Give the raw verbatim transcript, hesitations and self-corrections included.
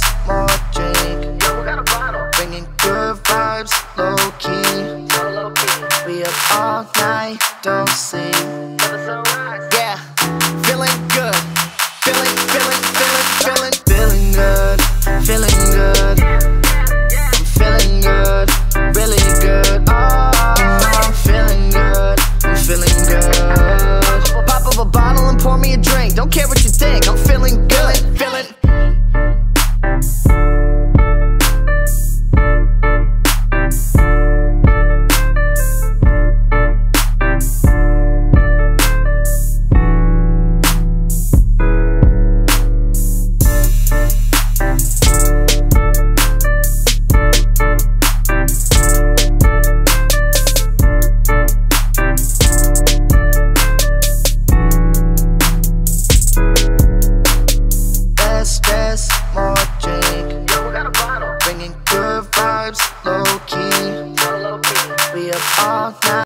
glass, more drink. Yo, we got a bottle. Bringing good vibes, low key. So low key. We up all night, don't sleep. Never sunrise. Yeah, feeling good, feeling, feeling, feeling, feeling, feeling good, feeling good, feeling good, really good. Oh, I'm feeling good, I'm feeling good. Pop up a bottle and pour me a drink. Don't care what you think. I'm feeling good, feeling. Bringing good vibes, low key. We up all night.